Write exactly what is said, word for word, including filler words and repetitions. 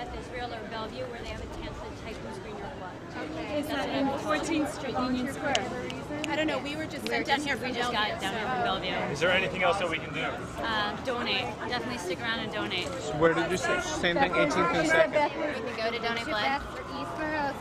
at this rail or Bellevue where they have a chance to type and screen your blood. Okay. Is that in fourteenth street, Union Square? I don't know, we were just we're down here, we just got down here from Bellevue. Is there anything else that we can do? Uh, donate. Definitely stick around and donate. Where did you say? Same thing, eighteenth and second. You can go to Donate Blood.